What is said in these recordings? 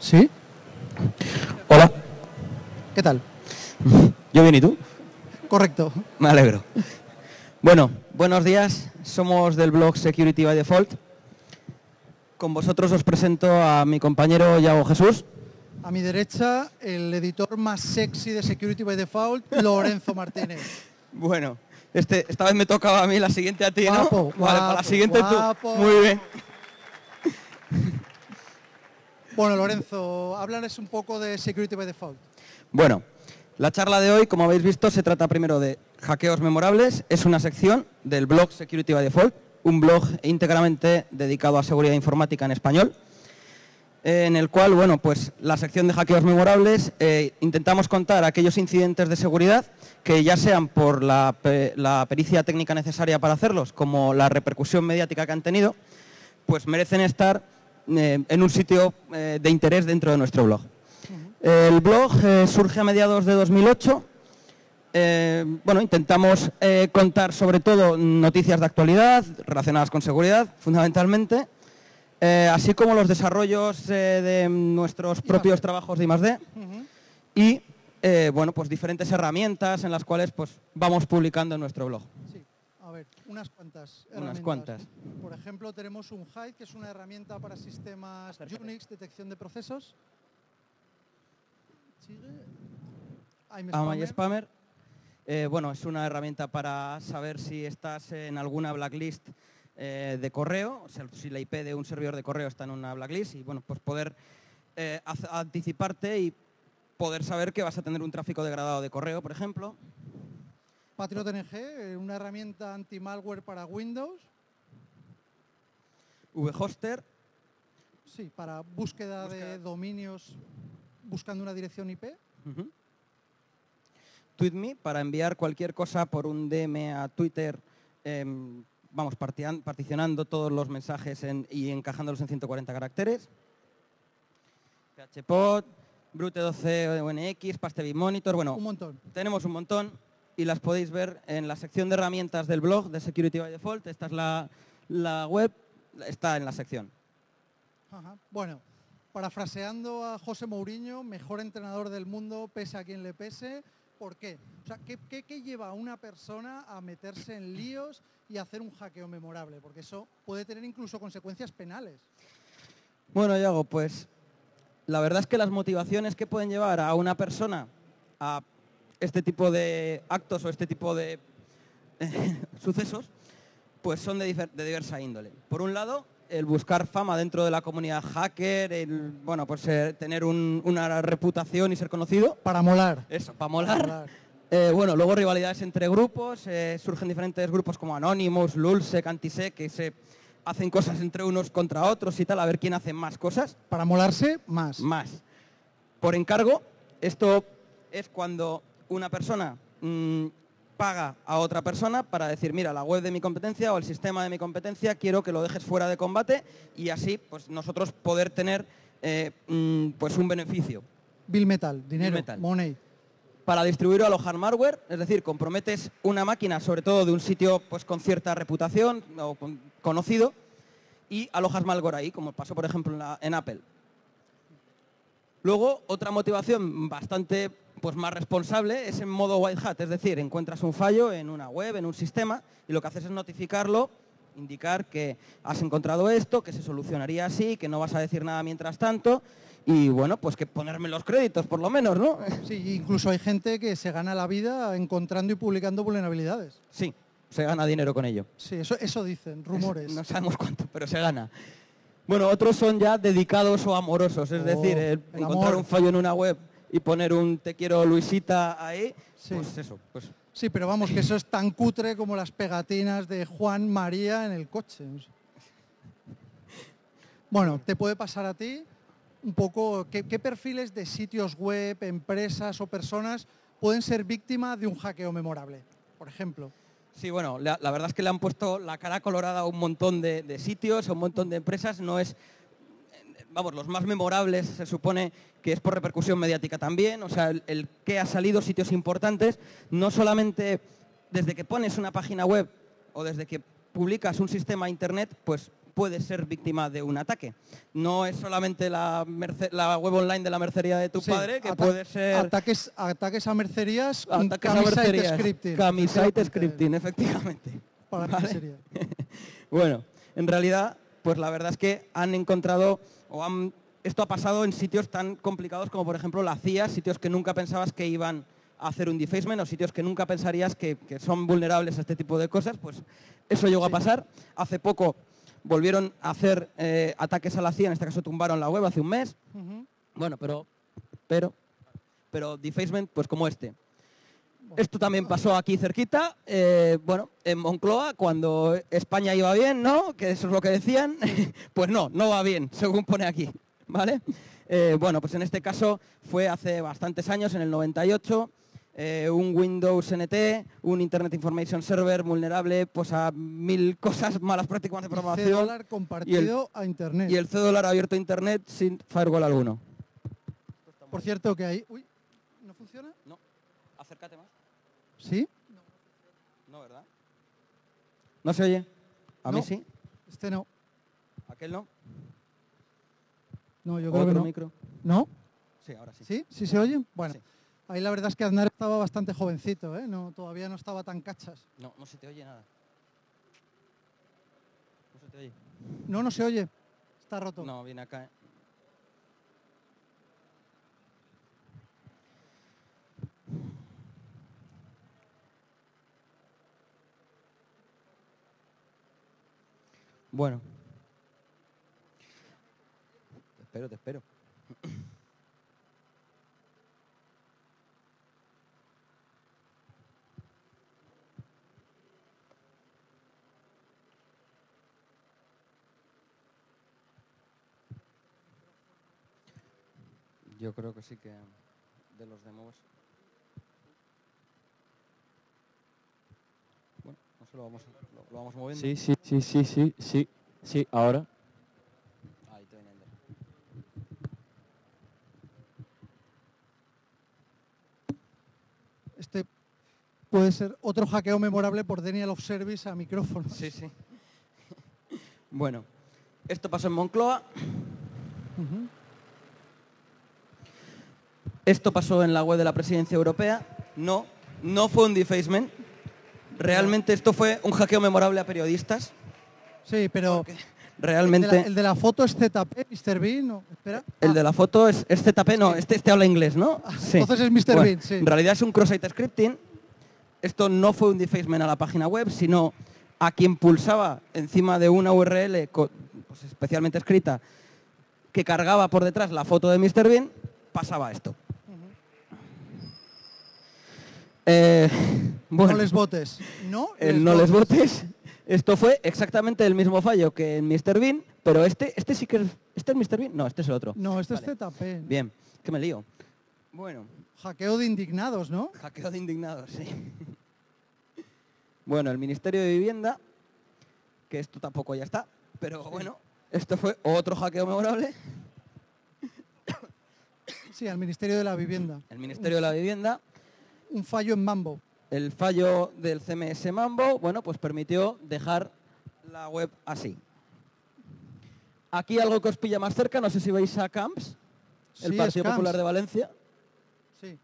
¿Sí? Hola. ¿Qué tal? Yo bien, ¿y tú? Correcto. Me alegro. Bueno, buenos días. Somos del blog Security by Default. Con vosotros os presento a mi compañero Yago Jesús. A mi derecha, el editor más sexy de Security by Default, Lorenzo Martínez. Bueno, esta vez me tocaba a mí, la siguiente a ti, ¿no? Guapo, vale, guapo, para la siguiente guapo. Tú. Muy bien. Bueno, Lorenzo, háblales un poco de Security by Default. Bueno, la charla de hoy, como habéis visto, se trata primero de hackeos memorables. Es una sección del blog Security by Default, un blog íntegramente dedicado a seguridad informática en español, en el cual, bueno, pues la sección de hackeos memorables intentamos contar aquellos incidentes de seguridad que ya sean por la pericia técnica necesaria para hacerlos, como la repercusión mediática que han tenido, pues merecen estar en un sitio de interés dentro de nuestro blog. El blog surge a mediados de 2008. Bueno, intentamos contar sobre todo noticias de actualidad relacionadas con seguridad, fundamentalmente, así como los desarrollos de nuestros propios trabajos de I+D y bueno, pues diferentes herramientas en las cuales pues, vamos publicando en nuestro blog. Sí, a ver, unas cuantas herramientas. Unas cuantas. Por ejemplo, tenemos Unhide, que es una herramienta para sistemas Unix, detección de procesos. Amaya Spammer. Bueno, es una herramienta para saber si estás en alguna blacklist de correo, o sea, si la IP de un servidor de correo está en una blacklist y bueno, pues poder anticiparte y poder saber que vas a tener un tráfico degradado de correo, por ejemplo. PatriotNG, una herramienta anti-malware para Windows. Vhoster. Sí, para búsqueda de dominios buscando una dirección IP. Tweetme, para enviar cualquier cosa por un DM a Twitter, vamos, particionando todos los mensajes y encajándolos en 140 caracteres. PHPod, Brute12 ONX, PasteBimonitor, bueno, un montón. Tenemos un montón y las podéis ver en la sección de herramientas del blog de Security by Default. Esta es la web, está en la sección. Ajá. Bueno, parafraseando a José Mourinho, mejor entrenador del mundo, pese a quien le pese. ¿Por qué? O sea, ¿qué lleva a una persona a meterse en líos y a hacer un hackeo memorable? Porque eso puede tener incluso consecuencias penales. Bueno, Yago, pues la verdad es que las motivaciones que pueden llevar a una persona a este tipo de actos o este tipo de sucesos, pues son de diversa índole. Por un lado, el buscar fama dentro de la comunidad hacker, el, bueno, pues tener una reputación y ser conocido. Para molar. Eso, para molar. Para molar. Bueno, luego rivalidades entre grupos, surgen diferentes grupos como Anonymous, Lulsec, Antisec, que se hacen cosas entre unos contra otros y tal, a ver quién hace más cosas. Para molarse, más. Más. Por encargo, esto es cuando una persona paga a otra persona para decir, mira, la web de mi competencia o el sistema de mi competencia quiero que lo dejes fuera de combate y así pues nosotros poder tener pues un beneficio. Bill metal, dinero, bill metal. Money. Para distribuirlo, alojar malware, es decir, comprometes una máquina, sobre todo de un sitio pues con cierta reputación o conocido, y alojas malware ahí, como pasó por ejemplo en Apple. Luego, otra motivación bastante pues más responsable es en modo white hat, es decir, encuentras un fallo en una web, en un sistema, y lo que haces es notificarlo, indicar que has encontrado esto, que se solucionaría así, que no vas a decir nada mientras tanto, y bueno, pues que ponerme los créditos por lo menos, ¿no? Sí, incluso hay gente que se gana la vida encontrando y publicando vulnerabilidades. Sí, se gana dinero con ello. Sí, eso dicen, rumores. Eso, no sabemos cuánto, pero se gana. Bueno, otros son ya dedicados o amorosos, es decir, encontrar un fallo en una web y poner un te quiero Luisita ahí, sí. Pues eso. Pues. Sí, pero vamos, que eso es tan cutre como las pegatinas de Juan María en el coche. Bueno, te puede pasar a ti un poco qué perfiles de sitios web, empresas o personas pueden ser víctimas de un hackeo memorable, por ejemplo. Sí, bueno, la verdad es que le han puesto la cara colorada a un montón de sitios, a un montón de empresas, no es... Vamos, los más memorables se supone que es por repercusión mediática también, o sea, el que ha salido sitios importantes, no solamente desde que pones una página web o desde que publicas un sistema a internet, pues puede ser víctima de un ataque. No es solamente la web online de la mercería de tu padre, que puede ser... Ataques a mercerías, camisite scripting, efectivamente. Para la mercería. Bueno, en realidad, pues la verdad es que han encontrado o han... Esto ha pasado en sitios tan complicados como, por ejemplo, la CIA, sitios que nunca pensabas que iban a hacer un defacement o sitios que nunca pensarías que son vulnerables a este tipo de cosas, pues eso llegó a pasar. Hace poco volvieron a hacer ataques a la CIA, en este caso tumbaron la web hace un mes. Bueno, pero defacement, pues como este. Esto también pasó aquí cerquita, bueno, en Moncloa, cuando España iba bien, ¿no? Que eso es lo que decían, pues no, no va bien, según pone aquí, ¿vale? Bueno, pues en este caso fue hace bastantes años, en el 98, un Windows NT, un Internet Information Server vulnerable, pues a 1000 cosas, malas prácticas de programación. El $C compartido a Internet. Y el $C abierto a Internet sin firewall alguno. Por cierto que ahí... Uy, ¿no funciona? No, acércate más. ¿Sí? No, ¿verdad? ¿No se oye? A mí sí. Este no. ¿Aquel no? No, yo creo que no. Micro. ¿No? Sí, ahora sí. ¿Sí? ¿Sí se oye? Bueno, sí. Ahí la verdad es que Aznar estaba bastante jovencito, ¿eh? No, todavía no estaba tan cachas. No, no se te oye nada. No se te oye. No, no se oye. Está roto. No, viene acá, ¿eh? Bueno. Te espero. Yo creo que sí que de los demos. Bueno, eso lo vamos moviendo. Sí, ahora. Este puede ser otro hackeo memorable por denial of service a micrófonos. Sí, sí. Bueno, esto pasó en Moncloa. Esto pasó en la web de la presidencia europea. No, no fue un defacement. Realmente esto fue un hackeo memorable a periodistas. Sí, pero... Porque realmente... El de la foto es ZP, Mr. Bean, no, espera. El de la foto es ZP, no, sí. este habla inglés, ¿no? Sí. Entonces es Mr. Bean, sí. En realidad es un cross-site scripting. Esto no fue un defacement a la página web, sino a quien pulsaba encima de una URL pues especialmente escrita que cargaba por detrás la foto de Mr. Bean, pasaba esto. Bueno, no les votes. No les votes. Esto fue exactamente el mismo fallo que en Mr. Bean, pero este sí que es... ¿Este es Mr. Bean? No, este es el otro. No, este es ZP. Bien, que me lío. Bueno. Hackeo de indignados, ¿no? Hackeo de indignados, sí. Bueno, el Ministerio de Vivienda, que esto tampoco ya está, pero bueno, esto fue otro hackeo memorable. Sí, al Ministerio de la Vivienda. El Ministerio de la Vivienda. Un fallo en Mambo. El fallo del CMS Mambo, bueno, pues permitió dejar la web así. Aquí algo que os pilla más cerca, no sé si veis a Camps, el Partido Popular de Valencia. Sí,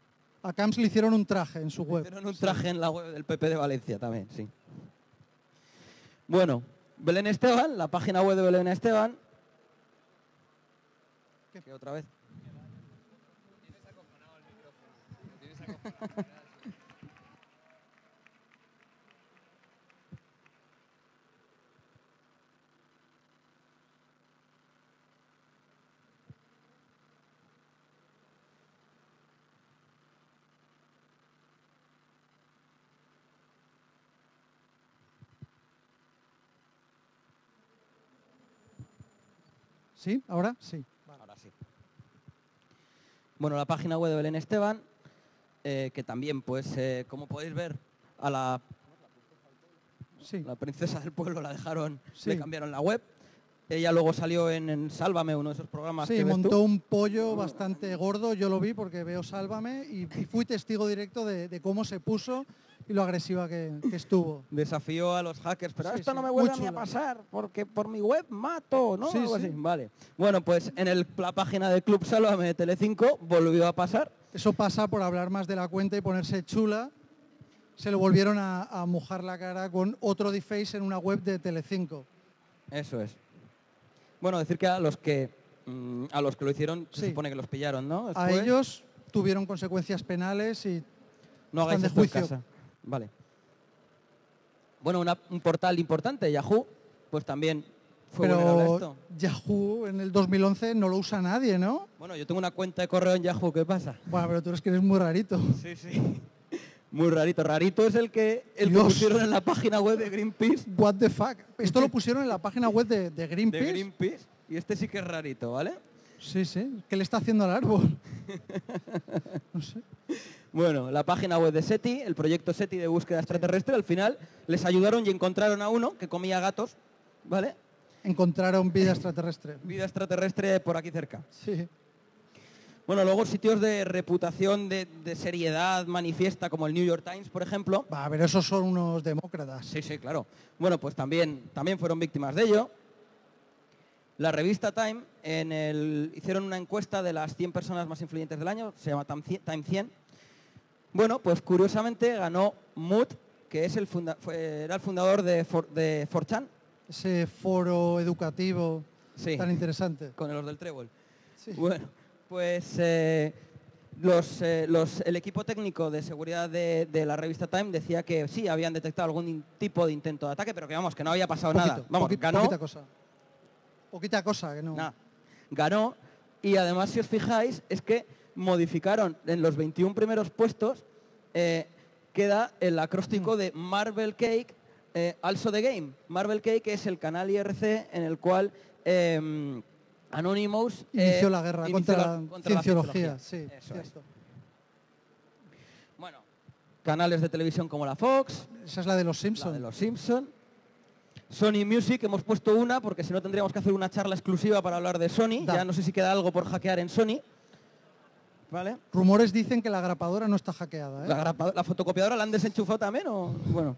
a Camps le hicieron un traje en su web. Le hicieron un traje en la web del PP de Valencia también, sí. Bueno, Belén Esteban, la página web de Belén Esteban. ¿Qué otra vez? Tienes acojonado el micrófono. Tienes acojonado. ¿Sí? ¿Ahora? Sí. Vale. Ahora sí. Bueno, la página web de Belén Esteban, que también, pues, como podéis ver, a la princesa del pueblo la dejaron, le cambiaron la web. Ella luego salió en Sálvame, uno de esos programas. Sí, que montó un pollo bastante gordo, yo lo vi porque veo Sálvame y fui testigo directo de cómo se puso y lo agresiva que estuvo. Desafió a los hackers, pero sí, esto no me vuelve ni a pasar, porque por mi web mato, ¿no? Sí, algo así. Vale. Bueno, pues en la página del Club Sálvame de Telecinco volvió a pasar. Eso pasa por hablar más de la cuenta y ponerse chula. Se lo volvieron a mojar la cara con otro deepfake en una web de Telecinco. Eso es. Bueno, decir que a los que lo hicieron se supone que los pillaron, ¿no? Después, a ellos tuvieron consecuencias penales y no hagáis esto en casa. Vale. Bueno, un portal importante, Yahoo, pues también fue vulnerable a esto. Yahoo en el 2011 no lo usa nadie, ¿no? Bueno, yo tengo una cuenta de correo en Yahoo, ¿qué pasa? Bueno, pero tú eres que eres muy rarito. Sí, sí. Muy rarito. Rarito es el que pusieron en la página web de Greenpeace. What the fuck. Esto lo pusieron en la página web de Greenpeace. De Greenpeace. Y este sí que es rarito, ¿vale? Sí, sí. ¿Qué le está haciendo al árbol? No sé. Bueno, la página web de SETI, el proyecto SETI de búsqueda extraterrestre, al final les ayudaron y encontraron a uno que comía gatos, ¿vale? Encontraron vida extraterrestre. Vida extraterrestre por aquí cerca. Sí. Bueno, luego sitios de reputación de seriedad manifiesta, como el New York Times, por ejemplo. Va, a ver, esos son unos demócratas. Sí, sí, claro. Bueno, pues también fueron víctimas de ello. La revista Time hicieron una encuesta de las 100 personas más influyentes del año, se llama Time 100. Bueno, pues curiosamente ganó Mood, que es era el fundador de 4chan. Ese foro educativo tan interesante. Con los del trébol. Sí. Bueno. Pues el equipo técnico de seguridad de la revista Time decía que sí, habían detectado algún tipo de intento de ataque, pero que vamos, que no había pasado nada. Vamos, ganó. Poquita cosa, que no. Nada. Ganó, y además, si os fijáis, es que modificaron en los 21 primeros puestos, queda el acróstico de Marblecake, also the game. Marblecake es el canal IRC en el cual Anonymous inició la guerra contra la cienciología. Sí, eso es. Bueno, canales de televisión como la Fox. Esa es la de los Simpsons. Sony Music, hemos puesto una, porque si no tendríamos que hacer una charla exclusiva para hablar de Sony. Ya no sé si queda algo por hackear en Sony. ¿Vale? Rumores dicen que la grapadora no está hackeada, ¿eh? ¿La fotocopiadora la han desenchufado también? ¿O? Bueno.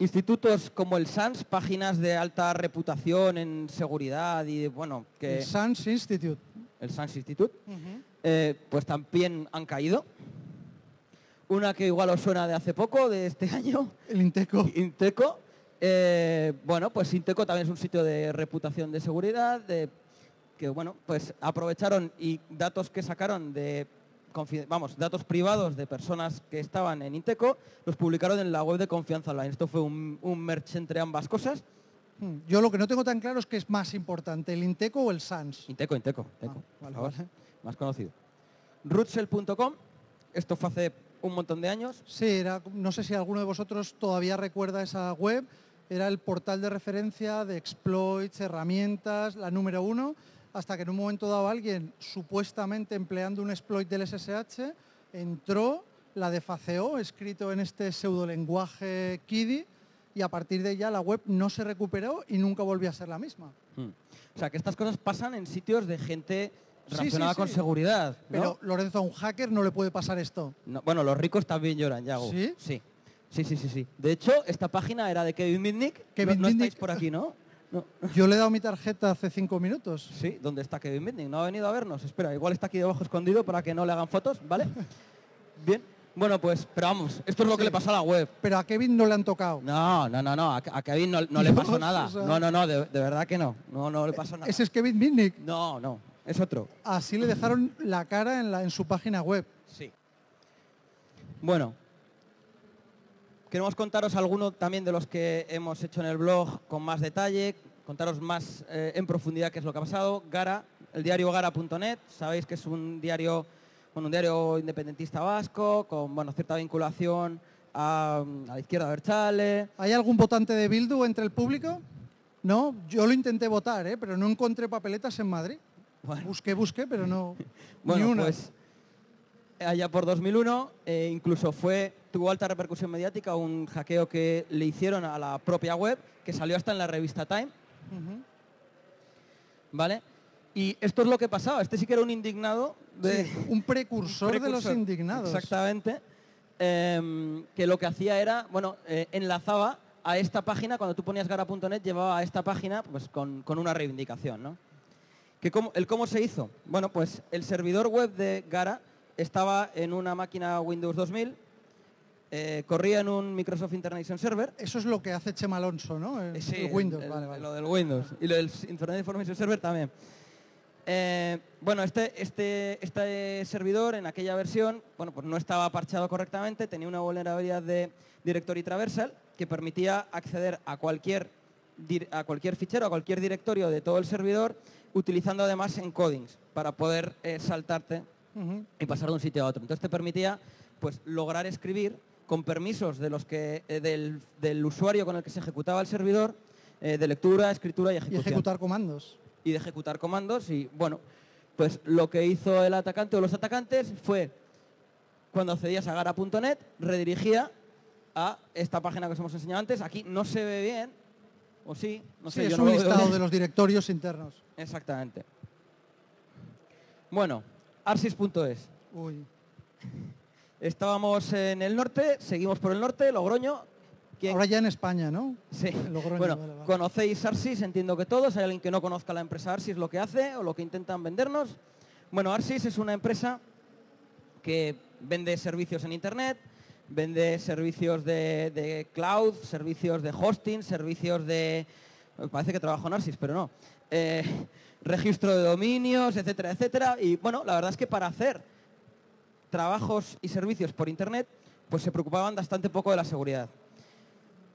Institutos como el SANS, páginas de alta reputación en seguridad y, bueno, que... El SANS Institute. El SANS Institute. Pues también han caído. Una que igual os suena de hace poco, de este año. El INTECO. INTECO. Bueno, pues INTECO también es un sitio de reputación de seguridad, que, bueno, pues aprovecharon y datos que sacaron de... Vamos, datos privados de personas que estaban en INTECO, los publicaron en la web de Confianza Online. Esto fue un merge entre ambas cosas. Yo lo que no tengo tan claro es qué es más importante, el INTECO o el SANS. INTECO. Ah, vale, vale. Más conocido. Rootsel.com, esto fue hace un montón de años. Sí, no sé si alguno de vosotros todavía recuerda esa web. Era el portal de referencia de exploits, herramientas, la número uno. Hasta que en un momento dado alguien, supuestamente empleando un exploit del SSH, entró, la defaceó, escrito en este pseudolenguaje KIDI, y a partir de ella la web no se recuperó y nunca volvió a ser la misma. O sea, que estas cosas pasan en sitios de gente relacionada con seguridad, ¿no? Pero, Lorenzo, a un hacker no le puede pasar esto. No, bueno, los ricos también lloran, Yago. ¿Sí? Sí. De hecho, esta página era de Kevin Mitnick. No estáis por aquí, ¿no? No. Yo le he dado mi tarjeta hace 5 minutos. Sí, ¿dónde está Kevin Mitnick? No ha venido a vernos. Espera, igual está aquí debajo escondido para que no le hagan fotos, ¿vale? Bien. Bueno, pues, pero vamos, esto es lo que le pasó a la web. Pero a Kevin no le han tocado. No. A Kevin no le pasó nada. O sea... de verdad que no. No le pasó nada. ¿Ese es Kevin Mitnick? No, es otro. Así le dejaron la cara en su página web. Sí. Bueno. Queremos contaros alguno también de los que hemos hecho en el blog con más detalle, contaros más en profundidad qué es lo que ha pasado. Gara, el diario gara.net, sabéis que es un diario independentista vasco, con cierta vinculación a la izquierda abertzale. ¿Hay algún votante de Bildu entre el público? No, yo lo intenté votar, pero no encontré papeletas en Madrid. Bueno. Busqué, pero no. Bueno, ni una. Pues, allá por 2001, incluso tuvo alta repercusión mediática un hackeo que le hicieron a la propia web, que salió hasta en la revista Time. ¿Vale? Y esto es lo que pasaba. Este sí que era un indignado. De, sí, un precursor de los indignados. Exactamente. Que lo que hacía era, bueno, enlazaba a esta página, cuando tú ponías gara.net, llevaba a esta página pues, con una reivindicación, ¿no? Que cómo, ¿el cómo se hizo? Bueno, pues el servidor web de Gara estaba en una máquina Windows 2000, corría en un Microsoft Information Server. Eso es lo que hace Chema Alonso, ¿no? Sí, el Windows. Vale. Lo del Windows y lo del Internet Information Server también. Bueno, este servidor en aquella versión, bueno, pues no estaba parchado correctamente, tenía una vulnerabilidad de directory traversal que permitía acceder a cualquier fichero, a cualquier directorio de todo el servidor, utilizando además encodings para poder saltarte y pasar de un sitio a otro. Entonces te permitía pues, lograr escribir con permisos de los que, del usuario con el que se ejecutaba el servidor, de lectura, escritura y ejecución. Y ejecutar comandos. Y bueno, pues lo que hizo el atacante o los atacantes fue, cuando accedías a gara.net, redirigía a esta página que os hemos enseñado antes. Aquí no se ve bien, o sí, no sé. Sí, es un listado de los directorios internos. Exactamente. Bueno, Arsys.es. Uy. Estábamos en el norte, seguimos por el norte, Logroño. ¿Quién? Ahora ya en España, ¿no? Sí. Logroño, bueno, vale. ¿Conocéis Arsys? Entiendo que todos. ¿Hay alguien que no conozca la empresa Arsys, lo que hace o lo que intentan vendernos? Bueno, Arsys es una empresa que vende servicios en Internet, vende servicios de cloud, servicios de hosting, servicios de... Parece que trabajo en Arsys, pero no. Registro de dominios, etcétera, etcétera. Y, bueno, la verdad es que para hacer trabajos y servicios por Internet, pues se preocupaban bastante poco de la seguridad.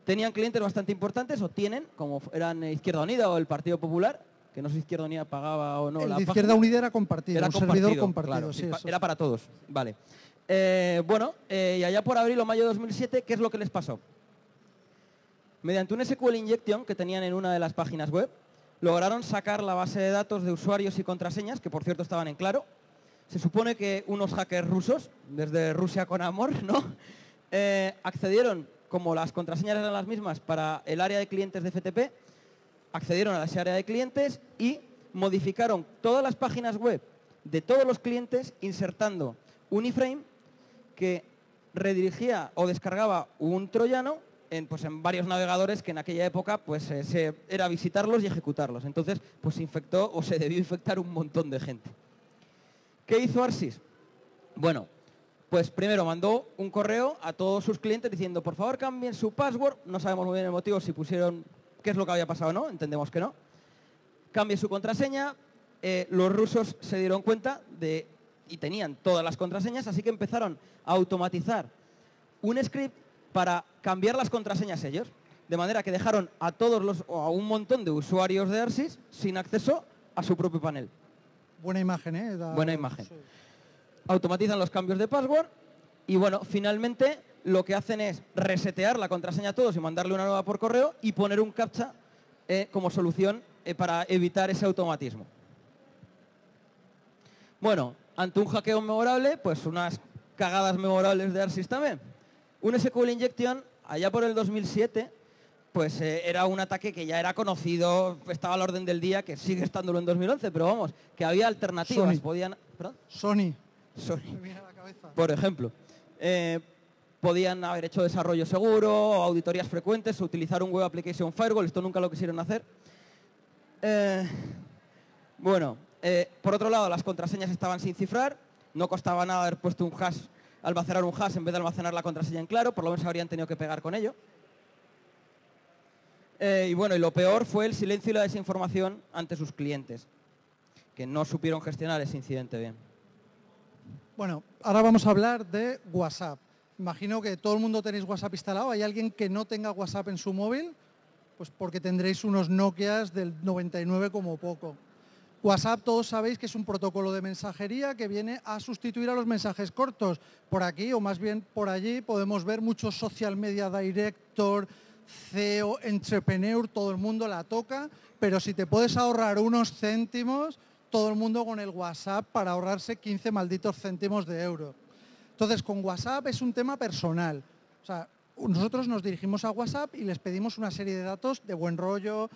Tenían clientes bastante importantes, o tienen, como eran Izquierda Unida o el Partido Popular, que no sé si Izquierda Unida pagaba o no la página. Izquierda Unida era compartido, era un servidor compartido. Claro, sí, era para todos, vale. Bueno, y allá por abril o mayo de 2007, ¿qué es lo que les pasó? Mediante un SQL injection que tenían en una de las páginas web, lograron sacar la base de datos de usuarios y contraseñas, que por cierto estaban en claro. Se supone que unos hackers rusos, desde Rusia con amor, ¿no? Accedieron... Como las contraseñas eran las mismas para el área de clientes de FTP, accedieron a ese área de clientes y modificaron todas las páginas web de todos los clientes insertando un iframe que redirigía o descargaba un troyano en varios navegadores que en aquella época pues, era visitarlos y ejecutarlos. Entonces, pues se infectó o se debió infectar un montón de gente. ¿Qué hizo Arsys? Bueno... Pues primero mandó un correo a todos sus clientes diciendo, por favor, cambien su password. No sabemos muy bien el motivo, si pusieron qué es lo que había pasado o no, entendemos que no. Cambien su contraseña. Los rusos se dieron cuenta y tenían todas las contraseñas, así que empezaron a automatizar un script para cambiar las contraseñas ellos. De manera que dejaron a todos a un montón de usuarios de Arsys sin acceso a su propio panel. Buena imagen, ¿eh? Buena imagen. Sí. Automatizan los cambios de password y, bueno, finalmente lo que hacen es resetear la contraseña a todos y mandarle una nueva por correo y poner un captcha como solución para evitar ese automatismo. Bueno, ante un hackeo memorable, pues unas cagadas memorables de Arsys también. Un SQL injection, allá por el 2007, pues era un ataque que ya era conocido, estaba al orden del día, que sigue estándolo en 2011, pero vamos, que había alternativas. Sony. ¿Perdón? Sony. Por ejemplo, podían haber hecho desarrollo seguro, auditorías frecuentes, utilizar un Web Application Firewall, esto nunca lo quisieron hacer. Bueno, por otro lado, las contraseñas estaban sin cifrar, no costaba nada haber puesto un hash, almacenar un hash en vez de almacenar la contraseña en claro, por lo menos habrían tenido que pegar con ello. Y bueno, y lo peor fue el silencio y la desinformación ante sus clientes, que no supieron gestionar ese incidente bien. Bueno, ahora vamos a hablar de WhatsApp. Imagino que todo el mundo tenéis WhatsApp instalado. ¿Hay alguien que no tenga WhatsApp en su móvil? Pues porque tendréis unos Nokias del 99 como poco. WhatsApp, todos sabéis que es un protocolo de mensajería que viene a sustituir a los mensajes cortos. Por aquí, o más bien por allí, podemos ver muchos social media director, CEO, entrepreneur, todo el mundo la toca. Pero si te puedes ahorrar unos céntimos... todo el mundo con el WhatsApp para ahorrarse 15 malditos céntimos de euro. Entonces, con WhatsApp es un tema personal. O sea, nosotros nos dirigimos a WhatsApp y les pedimos una serie de datos de buen rollo,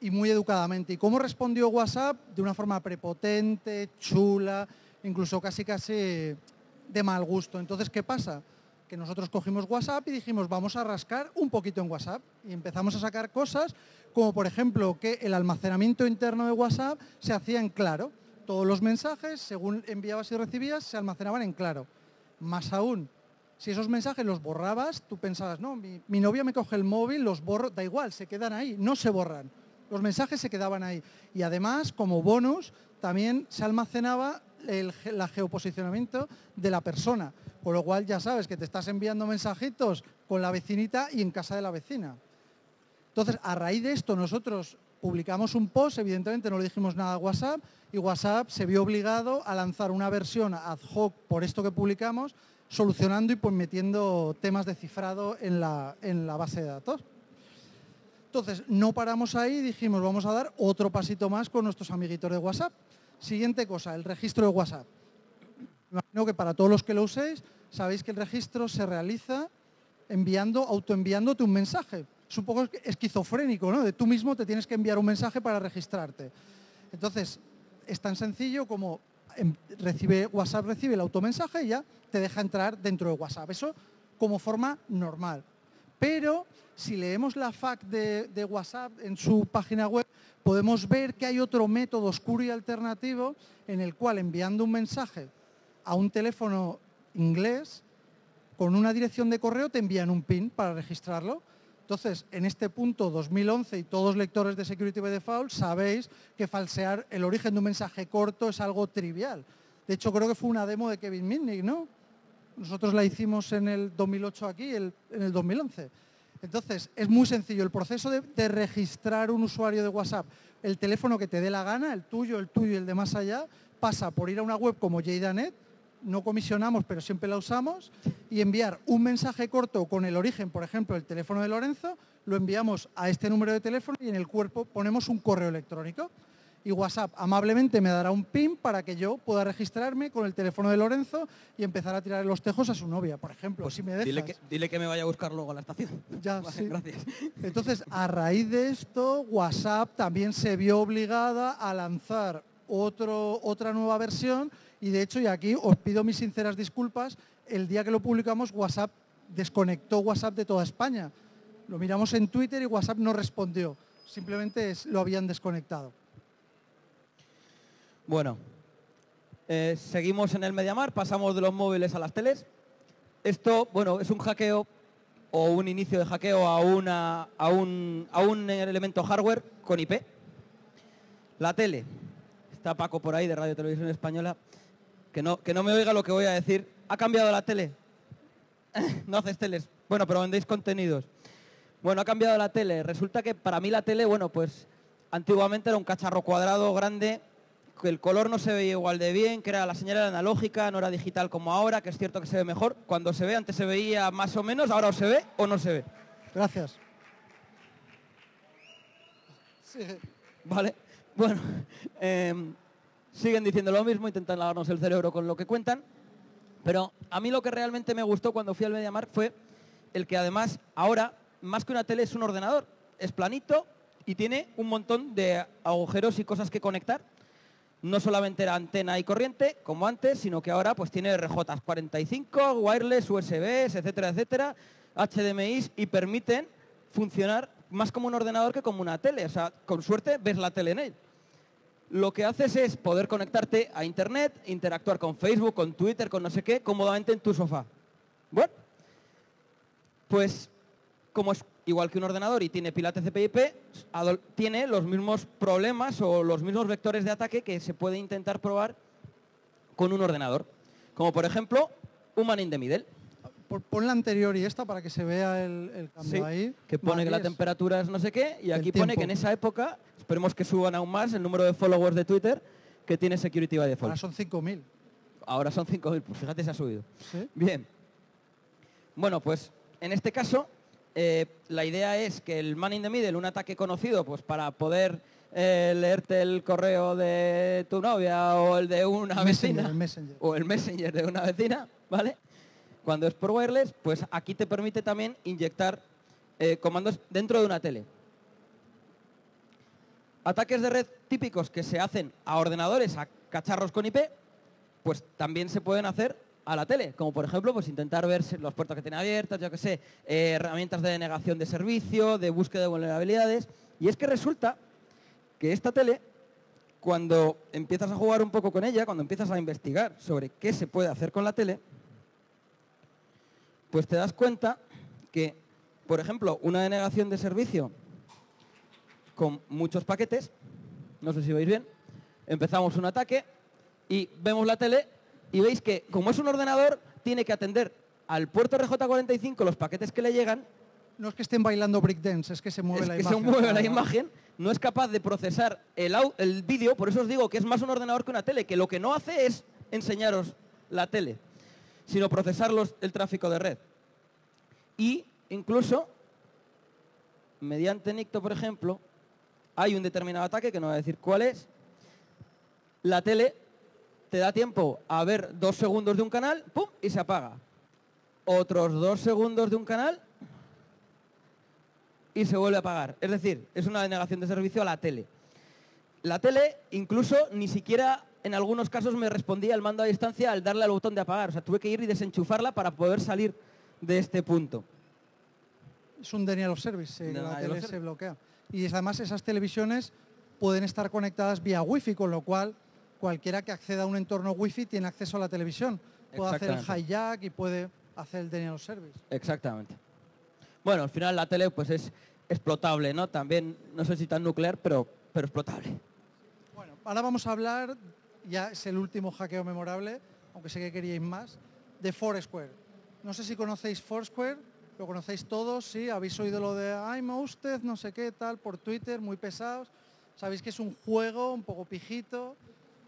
y muy educadamente. ¿Y cómo respondió WhatsApp? De una forma prepotente, chula, incluso casi de mal gusto. Entonces, ¿qué pasa? Que nosotros cogimos WhatsApp y dijimos, vamos a rascar un poquito en WhatsApp. Y empezamos a sacar cosas como, por ejemplo, que el almacenamiento interno de WhatsApp se hacía en claro. Todos los mensajes, según enviabas y recibías, se almacenaban en claro. Más aún, si esos mensajes los borrabas, tú pensabas, no, mi novia me coge el móvil, los borro, da igual, se quedan ahí, no se borran. Los mensajes se quedaban ahí. Y además, como bonus, también se almacenaba el geoposicionamiento de la persona. Con lo cual ya sabes que te estás enviando mensajitos con la vecinita y en casa de la vecina. Entonces, a raíz de esto, nosotros publicamos un post, evidentemente no le dijimos nada a WhatsApp, y WhatsApp se vio obligado a lanzar una versión ad hoc por esto que publicamos, solucionando y pues metiendo temas de cifrado en la base de datos. Entonces, no paramos ahí y dijimos, vamos a dar otro pasito más con nuestros amiguitos de WhatsApp. Siguiente cosa, el registro de WhatsApp. Imagino que para todos los que lo uséis, sabéis que el registro se realiza autoenviándote un mensaje. Es un poco esquizofrénico, ¿no? De tú mismo te tienes que enviar un mensaje para registrarte. Entonces, es tan sencillo como... WhatsApp recibe el automensaje y ya te deja entrar dentro de WhatsApp. Eso como forma normal. Pero si leemos la FAQ de WhatsApp en su página web, podemos ver que hay otro método oscuro y alternativo en el cual enviando un mensaje a un teléfono inglés con una dirección de correo te envían un PIN para registrarlo. Entonces, en este punto, 2011, y todos lectores de Security by Default sabéis que falsear el origen de un mensaje corto es algo trivial. De hecho, creo que fue una demo de Kevin Mitnick, ¿no? Nosotros la hicimos en el 2008 aquí, en el 2011. Entonces, es muy sencillo. El proceso de registrar un usuario de WhatsApp, el teléfono que te dé la gana, el tuyo y el de más allá, pasa por ir a una web como gara.net, no comisionamos, pero siempre la usamos, y enviar un mensaje corto con el origen, por ejemplo, el teléfono de Lorenzo, lo enviamos a este número de teléfono y en el cuerpo ponemos un correo electrónico. Y WhatsApp amablemente me dará un PIN para que yo pueda registrarme con el teléfono de Lorenzo y empezar a tirar los tejos a su novia, por ejemplo, pues si me dejas. Dile que me vaya a buscar luego a la estación. Ya, vale, sí. Gracias. Entonces, a raíz de esto, WhatsApp también se vio obligada a lanzar otra nueva versión. Y de hecho, y aquí os pido mis sinceras disculpas, el día que lo publicamos WhatsApp desconectó WhatsApp de toda España. Lo miramos en Twitter y WhatsApp no respondió, simplemente lo habían desconectado. Bueno, seguimos en el Mediamar, pasamos de los móviles a las teles. Esto, bueno, es un hackeo o un inicio de hackeo a un elemento hardware con IP. La tele. Está Paco por ahí de Radio Televisión Española. Que no me oiga lo que voy a decir. ¿Ha cambiado la tele? No haces teles. Bueno, pero vendéis contenidos. Bueno, ha cambiado la tele. Resulta que para mí la tele, bueno, pues antiguamente era un cacharro cuadrado grande, que el color no se veía igual de bien, que era la señal era analógica, no era digital como ahora, que es cierto que se ve mejor. Cuando se ve, antes se veía más o menos, ahora o se ve o no se ve. Gracias. Sí. Vale. Bueno, siguen diciendo lo mismo, intentan lavarnos el cerebro con lo que cuentan, pero a mí lo que realmente me gustó cuando fui al Mediamar fue el que además ahora, más que una tele, es un ordenador. Es planito y tiene un montón de agujeros y cosas que conectar. No solamente era antena y corriente, como antes, sino que ahora pues tiene RJ45, wireless, USBs, etcétera, etcétera, HDMIs y permiten funcionar más como un ordenador que como una tele. O sea, con suerte ves la tele en él. Lo que haces es poder conectarte a Internet, interactuar con Facebook, con Twitter, con no sé qué, cómodamente en tu sofá. Bueno, pues como es igual que un ordenador y tiene pila TCP/IP, tiene los mismos problemas o los mismos vectores de ataque que se puede intentar probar con un ordenador. Como por ejemplo, un man in the middle. Pon la anterior y esta para que se vea el cambio, sí, ahí. Que pone que la temperatura es no sé qué y aquí pone que en esa época, esperemos que suban aún más el número de followers de Twitter que tiene Security by Default. Ahora son 5.000. Ahora son 5.000, pues fíjate, se ha subido. ¿Sí? Bien. Bueno, pues en este caso la idea es que el man in the middle, un ataque conocido pues para poder leerte el correo de tu novia o el de una vecina. O el messenger de una vecina, ¿vale? Cuando es por wireless, pues aquí te permite también inyectar comandos dentro de una tele. Ataques de red típicos que se hacen a ordenadores, a cacharros con IP, pues también se pueden hacer a la tele, como por ejemplo pues intentar ver las puertas que tiene abiertas, yo qué sé, herramientas de denegación de servicio, de búsqueda de vulnerabilidades. Y es que resulta que esta tele, cuando empiezas a jugar un poco con ella, cuando empiezas a investigar sobre qué se puede hacer con la tele, pues te das cuenta que, por ejemplo, una denegación de servicio con muchos paquetes, no sé si veis bien, empezamos un ataque y vemos la tele y veis que, como es un ordenador, tiene que atender al puerto RJ45 los paquetes que le llegan. No es que estén bailando breakdance, es que se mueve la imagen. Es que se mueve la imagen, no es capaz de procesar el vídeo, por eso os digo que es más un ordenador que una tele, que lo que no hace es enseñaros la tele, sino procesar el tráfico de red. Y incluso, mediante Nikto, por ejemplo, hay un determinado ataque, que no voy a decir cuál es, la tele te da tiempo a ver 2 segundos de un canal, ¡pum!, y se apaga. Otros 2 segundos de un canal y se vuelve a apagar. Es decir, es una denegación de servicio a la tele. La tele, incluso, ni siquiera en algunos casos me respondía al mando a distancia al darle al botón de apagar. O sea, tuve que ir y desenchufarla para poder salir de este punto. Es un denial of service, la tele se bloquea. Y además esas televisiones pueden estar conectadas vía wifi, con lo cual cualquiera que acceda a un entorno wifi tiene acceso a la televisión. Puede hacer el hijack y puede hacer el denial of service. Exactamente. Bueno, al final la tele pues es explotable, ¿no? También, no sé si tan nuclear, pero explotable. Bueno, ahora vamos a hablar, ya es el último hackeo memorable, aunque sé que queríais más, de Foursquare. No sé si conocéis Foursquare, lo conocéis todos, sí, habéis oído lo de "ay, me usted", no sé qué, tal, por Twitter, muy pesados. Sabéis que es un juego un poco pijito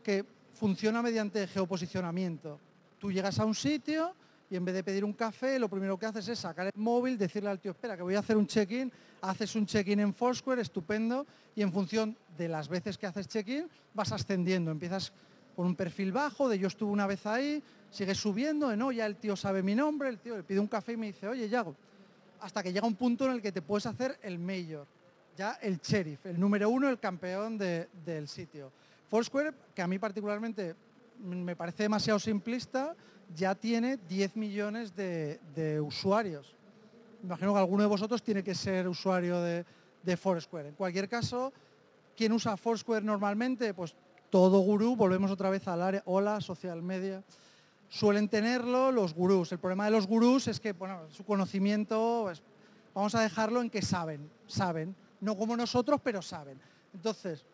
que funciona mediante geoposicionamiento. Tú llegas a un sitio y en vez de pedir un café, lo primero que haces es sacar el móvil, decirle al tío, espera, que voy a hacer un check-in. Haces un check-in en Foursquare, estupendo, y en función de las veces que haces check-in, vas ascendiendo. Empiezas con un perfil bajo, de yo estuve una vez ahí, sigues subiendo, de no, ya el tío sabe mi nombre, el tío le pide un café y me dice, oye, Yago, hasta que llega un punto en el que te puedes hacer el mayor, ya el sheriff, el número uno, el campeón del sitio. Foursquare, que a mí particularmente me parece demasiado simplista, ya tiene 10 millones de usuarios. Imagino que alguno de vosotros tiene que ser usuario de Foursquare. En cualquier caso, ¿quién usa Foursquare normalmente? Pues todo gurú, volvemos otra vez al área, hola, social media. Suelen tenerlo los gurús. El problema de los gurús es que, bueno, su conocimiento, pues, vamos a dejarlo en que saben. No como nosotros, pero saben. Entonces,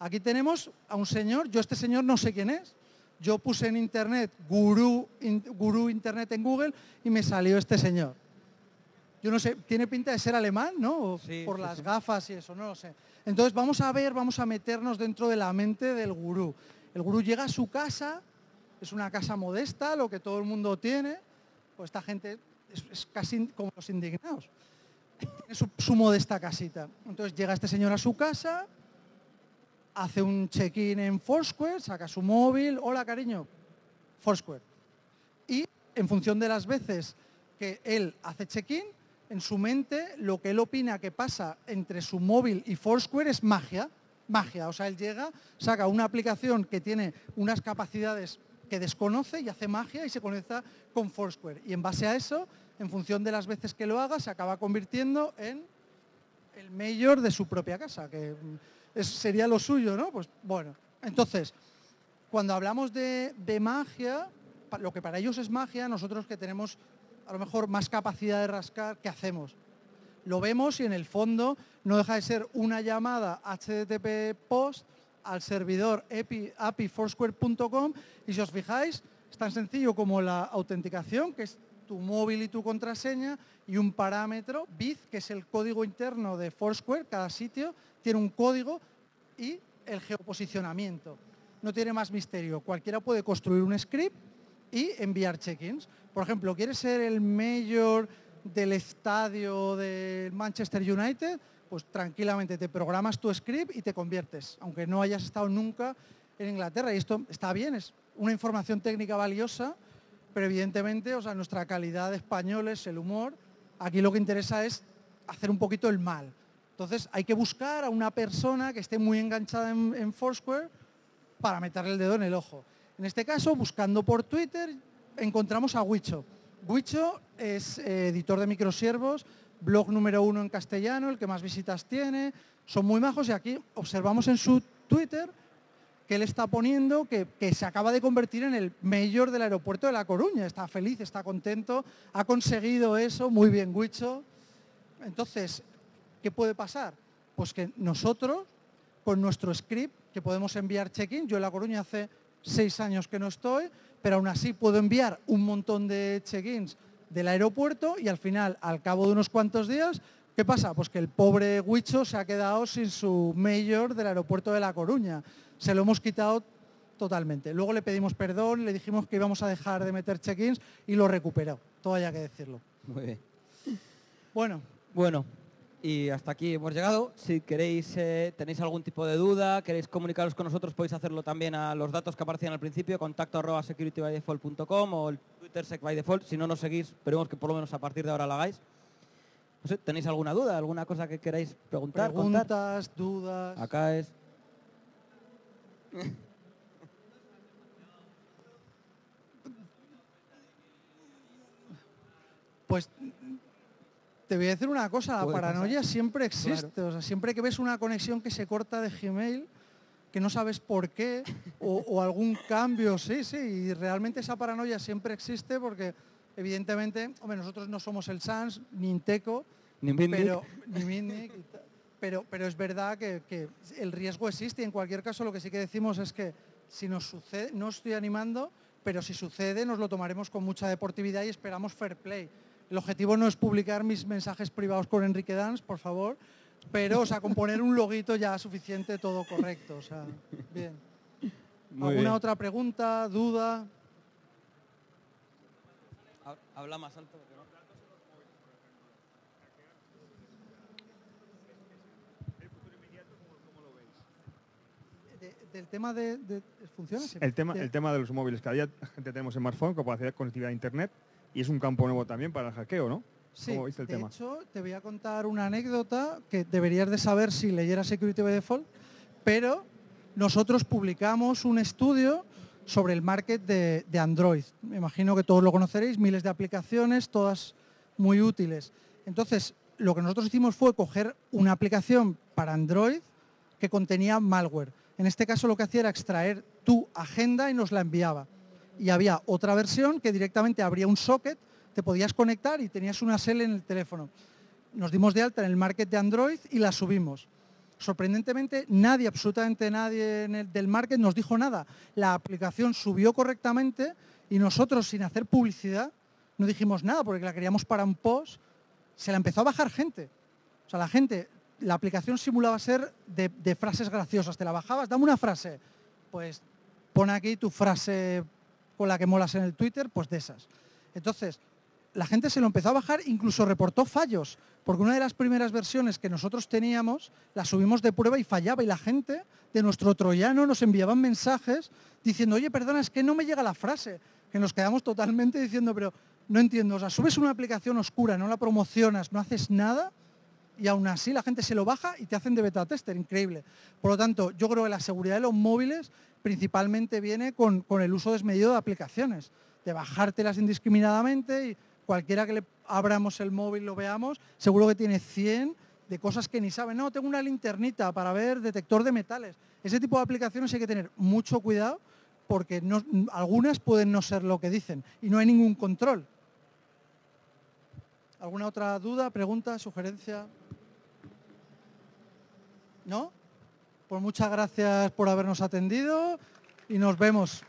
aquí tenemos a un señor, yo este señor no sé quién es. Yo puse en internet gurú internet en Google y me salió este señor. Yo no sé, tiene pinta de ser alemán, ¿no? Sí, por las gafas y eso, no lo sé. Entonces vamos a meternos dentro de la mente del gurú. El gurú llega a su casa, es una casa modesta, lo que todo el mundo tiene, pues esta gente es casi como los indignados. Tiene su modesta casita. Entonces llega este señor a su casa, hace un check-in en Foursquare, saca su móvil, hola cariño, Foursquare. Y en función de las veces que él hace check-in, en su mente lo que él opina que pasa entre su móvil y Foursquare es magia. O sea, él llega, saca una aplicación que tiene unas capacidades que desconoce y hace magia y se conecta con Foursquare. Y en base a eso, en función de las veces que lo haga, se acaba convirtiendo en el mayor de su propia casa, que sería lo suyo, ¿no? Pues bueno, entonces, cuando hablamos de magia, lo que para ellos es magia, nosotros que tenemos a lo mejor más capacidad de rascar, ¿qué hacemos? Lo vemos y en el fondo no deja de ser una llamada HTTP POST al servidor api foursquare.com y si os fijáis, es tan sencillo como la autenticación, que es tu móvil y tu contraseña, y un parámetro, bit, que es el código interno de Foursquare, cada sitio tiene un código, y el geoposicionamiento. No tiene más misterio, cualquiera puede construir un script y enviar check-ins. Por ejemplo, ¿quieres ser el mayor del estadio del Manchester United? Pues tranquilamente te programas tu script y te conviertes, aunque no hayas estado nunca en Inglaterra. Y esto está bien, es una información técnica valiosa, pero evidentemente, o sea, nuestra calidad de españoles, el humor, aquí lo que interesa es hacer un poquito el mal. Entonces hay que buscar a una persona que esté muy enganchada en Foursquare para meterle el dedo en el ojo. En este caso, buscando por Twitter, encontramos a Huicho. Huicho es editor de Microsiervos, blog número 1 en castellano, el que más visitas tiene. Son muy majos y aquí observamos en su Twitter que él está poniendo que se acaba de convertir en el mayor del aeropuerto de La Coruña. Está feliz, está contento, ha conseguido eso, muy bien, Huicho. Entonces, ¿qué puede pasar? Pues que nosotros, con nuestro script, que podemos enviar check-in, yo en La Coruña hace 6 años que no estoy, pero aún así puedo enviar un montón de check-ins del aeropuerto y al final, al cabo de unos cuantos días, ¿qué pasa? Pues que el pobre Huicho se ha quedado sin su mayor del aeropuerto de La Coruña. Se lo hemos quitado totalmente. Luego le pedimos perdón, le dijimos que íbamos a dejar de meter check-ins y lo recuperó. Todo haya que decirlo. Muy bien. Bueno, y hasta aquí hemos llegado. Si queréis, tenéis algún tipo de duda, queréis comunicaros con nosotros, podéis hacerlo también a los datos que aparecían al principio, contacto@securitybydefault.com o el Twitter secbydefault. Si no nos seguís, esperemos que por lo menos a partir de ahora lo hagáis. No sé, ¿tenéis alguna duda? ¿Alguna cosa que queráis preguntar? Preguntas, contar? Dudas... Acá es... Pues te voy a decir una cosa, la paranoia siempre existe, claro. O sea, siempre que ves una conexión que se corta de Gmail, que no sabes por qué, o algún cambio, sí, y realmente esa paranoia siempre existe porque evidentemente, hombre, nosotros no somos el SANS, ni INTECO, ni Mitnick, pero es verdad que el riesgo existe y en cualquier caso lo que sí que decimos es que si nos sucede, no estoy animando, pero si sucede nos lo tomaremos con mucha deportividad y esperamos fair play. El objetivo no es publicar mis mensajes privados con Enrique Dans, por favor, pero o sea, con poner un loguito ya es suficiente, todo correcto. O sea, bien. ¿Alguna otra pregunta, duda? Habla más alto. ¿El tema de funciones? El tema de los móviles. Cada día gente tenemos smartphone, capacidad de conectividad a internet y es un campo nuevo también para el hackeo, ¿no? Sí, de hecho te voy a contar una anécdota que deberías de saber si leyeras Security by Default, pero nosotros publicamos un estudio sobre el market de Android. Me imagino que todos lo conoceréis, miles de aplicaciones, todas muy útiles. Entonces, lo que nosotros hicimos fue coger una aplicación para Android que contenía malware. En este caso lo que hacía era extraer tu agenda y nos la enviaba. Y había otra versión que directamente abría un socket, te podías conectar y tenías una SL en el teléfono. Nos dimos de alta en el market de Android y la subimos. Sorprendentemente nadie, absolutamente nadie del market nos dijo nada. La aplicación subió correctamente y nosotros, sin hacer publicidad, no dijimos nada porque la queríamos para un post. Se la empezó a bajar gente. O sea, la gente... La aplicación simulaba ser de frases graciosas. Te la bajabas, dame una frase. Pues pon aquí tu frase con la que molas en el Twitter, pues de esas. Entonces, la gente se lo empezó a bajar, incluso reportó fallos. Porque una de las primeras versiones que nosotros teníamos, la subimos de prueba y fallaba. Y la gente de nuestro troyano nos enviaban mensajes diciendo, oye, perdona, es que no me llega la frase. Que nos quedamos totalmente diciendo, pero no entiendo. O sea, subes una aplicación oscura, no la promocionas, no haces nada... Y aún así la gente se lo baja y te hacen de beta tester, increíble. Por lo tanto, yo creo que la seguridad de los móviles principalmente viene con el uso desmedido de aplicaciones, de bajártelas indiscriminadamente y cualquiera que le abramos el móvil lo veamos, seguro que tiene 100 de cosas que ni sabe. No, tengo una linternita para ver detector de metales. Ese tipo de aplicaciones hay que tener mucho cuidado porque no, algunas pueden no ser lo que dicen y no hay ningún control. ¿Alguna otra duda, pregunta, sugerencia? ¿No? Pues muchas gracias por habernos atendido y nos vemos.